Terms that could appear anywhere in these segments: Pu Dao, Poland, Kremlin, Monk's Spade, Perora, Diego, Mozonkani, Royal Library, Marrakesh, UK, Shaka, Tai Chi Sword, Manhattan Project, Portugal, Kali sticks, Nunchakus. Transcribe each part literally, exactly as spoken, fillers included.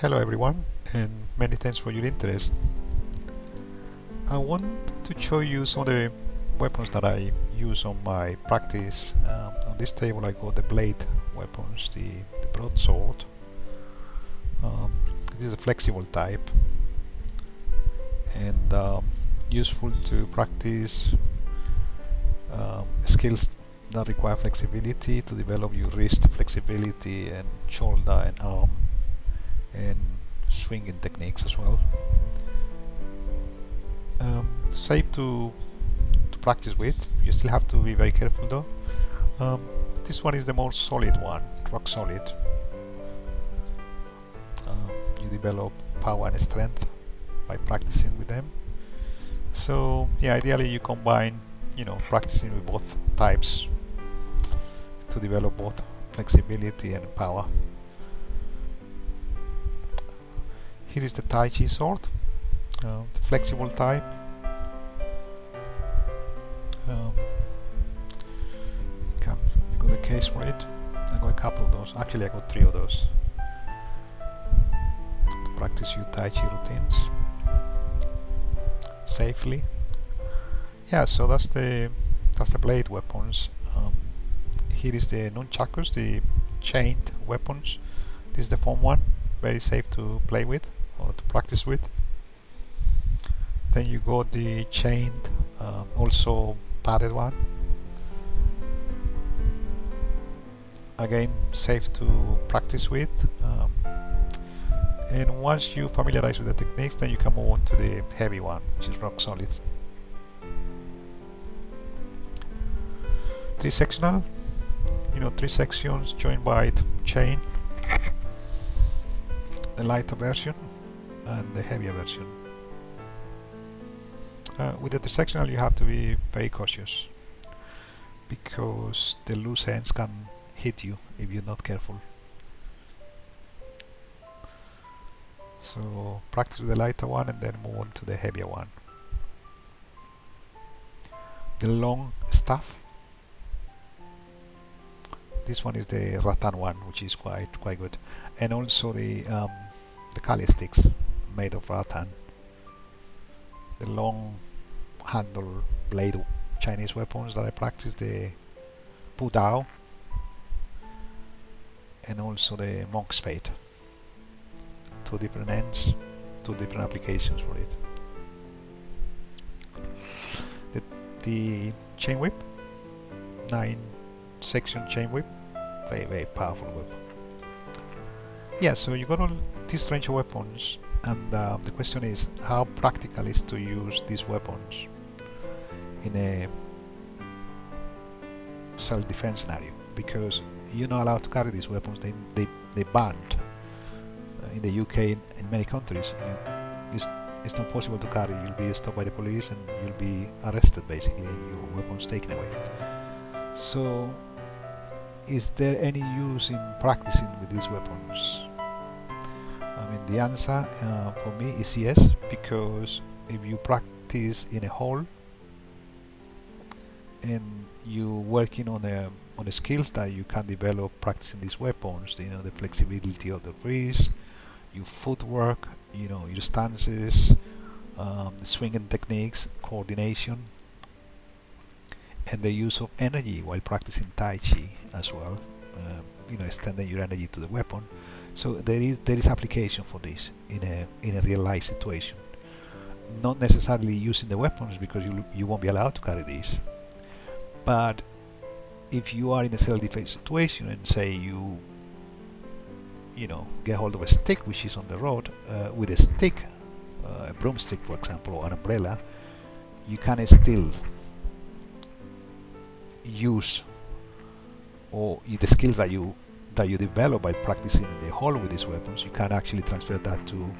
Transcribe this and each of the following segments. Hello everyone, and many thanks for your interest. I want to show you some of the weapons that I use on my practice. Um, on this table I got the blade weapons, the, the broadsword. Um, it is a flexible type and um, useful to practice um, skills that require flexibility, to develop your wrist flexibility and shoulder and arm and swinging techniques as well. Um, safe to, to practice with. You still have to be very careful though. Um, this one is the most solid one, rock solid. Um, you develop power and strength by practicing with them. So yeah, ideally you combine, you know, practicing with both types to develop both flexibility and power. Here is the Tai Chi Sword, uh, the flexible type. Um, you got a case for it. I got a couple of those. Actually, I got three of those to practice your Tai Chi routines safely. Yeah, so that's the that's the blade weapons. Um, here is the Nunchakus, the chained weapons. This is the foam one, very safe to play with. Or to practice with. Then you got the chained, um, also padded one. Again, safe to practice with. Um, and once you familiarize with the techniques, then you can move on to the heavy one, which is rock solid. Three-sectional, you know, three sections joined by chain. The lighter version and the heavier version. Uh, with the trisectional you have to be very cautious because the loose ends can hit you if you're not careful. So practice with the lighter one and then move on to the heavier one. The long staff. This one is the rattan one, which is quite quite good, and also the um, the Kali sticks made of rattan, the long handle blade Chinese weapons that I practice, the Pu Dao, and also the Monk's Spade. Two different ends, two different applications for it. The, the chain whip, nine section chain whip, very very powerful weapon. Yeah, so you got all these range of weapons, and uh, the question is how practical is to use these weapons in a self-defense scenario, because you're not allowed to carry these weapons. They they they banned uh, in the U K in, in many countries. You, it's it's not possible to carry. You'll be stopped by the police and you'll be arrested basically, and your weapons taken away. So, is there any use in practicing with these weapons? I mean, the answer uh, for me is yes, because if you practice in a hall and you're working on a on the skills that you can develop practicing these weapons, you know, the flexibility of the wrist, your footwork, you know, your stances, um, the swinging techniques, coordination, and the use of energy while practicing Tai Chi as well, um, you know, extending your energy to the weapon. So there is there is application for this in a in a real life situation. Not necessarily using the weapons, because you you won't be allowed to carry these. But if you are in a self-defense situation and say you you know get hold of a stick which is on the road, uh, with a stick, uh, a broomstick for example, or an umbrella, you can still use or the skills that you that you develop by practicing in the hall with these weapons. You can actually transfer that to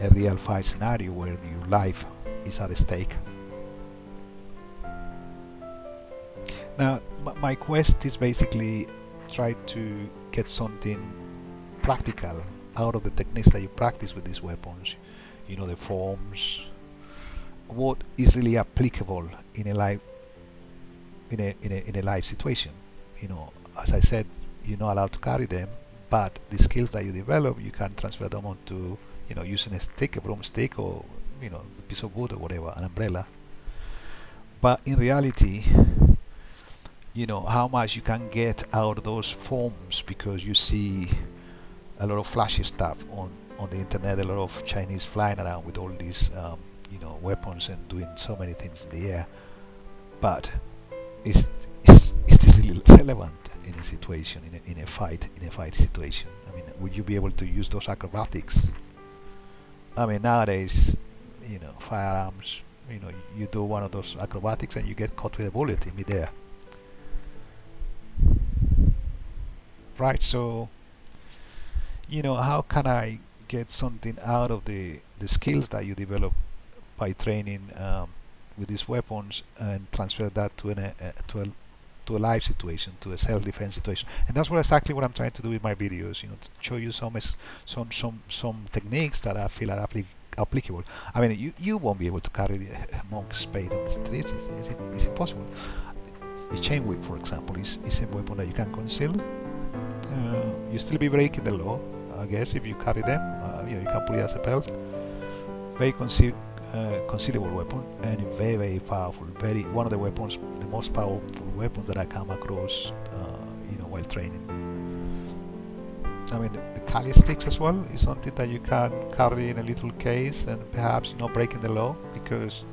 a real fight scenario where your life is at stake. Now my quest is basically try to get something practical out of the techniques that you practice with these weapons, you know, the forms, what is really applicable in a life In a, in a in a life situation. You know, as I said, you're not allowed to carry them, but the skills that you develop, you can transfer them onto, you know, using a stick, a broomstick, or, you know, a piece of wood or whatever, an umbrella. But in reality, you know, how much you can get out of those forms, because you see a lot of flashy stuff on, on the internet, a lot of Chinese flying around with all these, um, you know, weapons and doing so many things in the air. But is, is, is this really relevant in a situation, in a, in a fight, in a fight situation? I mean, would you be able to use those acrobatics? I mean, nowadays, you know, firearms, you know, you do one of those acrobatics and you get caught with a bullet in midair. Right, so, you know, how can I get something out of the, the skills that you develop by training um, with these weapons, and transfer that to, an, uh, to, a, to a live situation, to a self-defense situation? And that's what exactly what I'm trying to do with my videos, you know, to show you some, some, some, some techniques that I feel are applicable. applicable. I mean, you, you won't be able to carry a Monk's Spade on the streets. It's, it's, it's impossible. The chain whip, for example, is, is a weapon that you can conceal. Uh, you still be breaking the law, I guess, if you carry them. Uh, you know, you can put it as a belt. Very conceal, uh, concealable weapon, and very, very powerful. Very one of the weapons, the most powerful weapons that I come across, uh, you know, while training. I mean, the, the Kali sticks as well is something that you can carry in a little case, and perhaps not breaking the law, because,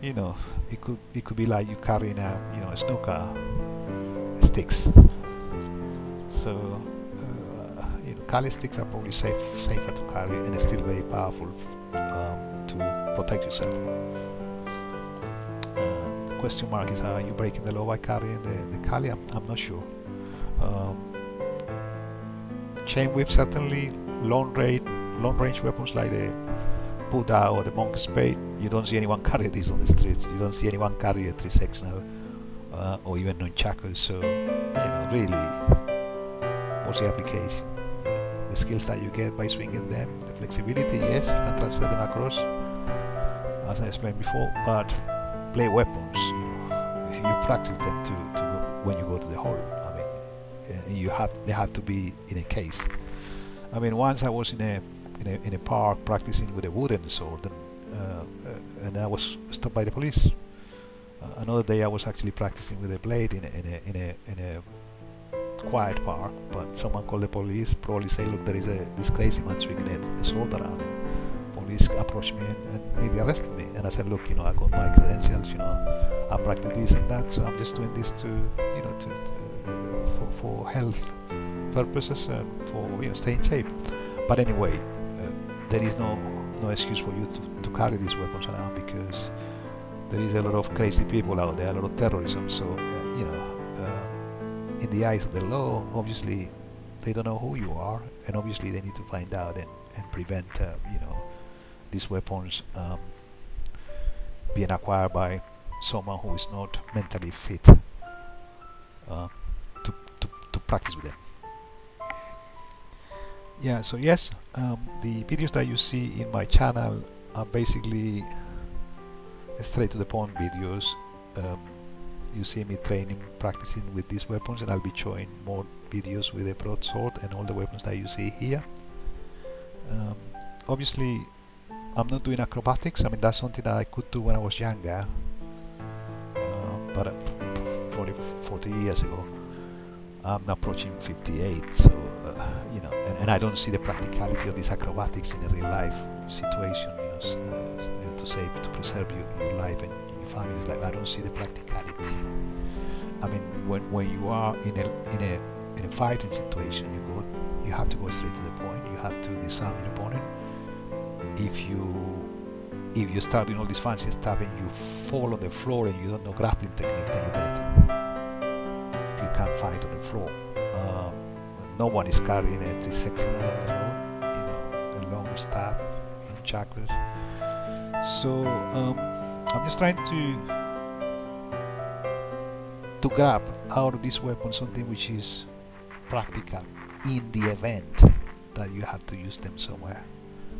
you know, it could it could be like you carrying a, you know, a snooker sticks. So uh, you know, Kali sticks are probably safe, safer to carry, and it's still very powerful um, to protect yourself. Uh, the question mark is, are you breaking the law by carrying the, the Kali? I'm, I'm not sure. Um, Chain whip, certainly long range, long range weapons like the Pu Dao or the Monk's Spade. You don't see anyone carry this on the streets. You don't see anyone carry a three-sectional uh, or even nunchakus. So, you know, really, what's the application? The skills that you get by swinging them, the flexibility, yes, you can transfer them across, as I explained before. But play weapons, you practice them to, to when you go to the hall. You have they have to be in a case. I mean, once I was in a in a, in a park practicing with a wooden sword, and, uh, and I was stopped by the police. Uh, another day, I was actually practicing with a blade in a, in a in a in a quiet park, but someone called the police. Probably say, "Look, there is a this crazy man swinging a sword around." And police approached me and, and nearly arrested me. And I said, "Look, you know, I got my credentials. You know, I practice this and that. So I'm just doing this to, you know, to." to For, for health purposes and for, you know, staying safe. But anyway, uh, there is no no excuse for you to, to carry these weapons around, because there is a lot of crazy people out there, a lot of terrorism. So uh, you know, uh, in the eyes of the law, obviously they don't know who you are, and obviously they need to find out and, and prevent uh, you know, these weapons um, being acquired by someone who is not mentally fit. Uh, practice with them. Yeah, so yes, um, the videos that you see in my channel are basically straight to the point videos. Um, you see me training, practicing with these weapons, and I'll be showing more videos with a broadsword and all the weapons that you see here. Um, obviously, I'm not doing acrobatics. I mean, that's something that I could do when I was younger, uh, but forty, forty years ago. I'm approaching fifty-eight, so uh, you know, and, and I don't see the practicality of these acrobatics in a real-life situation. You know, so, uh, to save, to preserve your, your life and your family's life, I don't see the practicality. I mean, when when you are in a in a in a fighting situation, you go, you have to go straight to the point. You have to disarm your opponent. If you if you start doing all this fancy stuff and you fall on the floor and you don't know grappling techniques, then you're dead. Can't fight on the floor. Um, no one is carrying a three-sectional on the floor, you know, a long staff and chakras. So um, I'm just trying to to grab out of this weapon something which is practical in the event that you have to use them somewhere.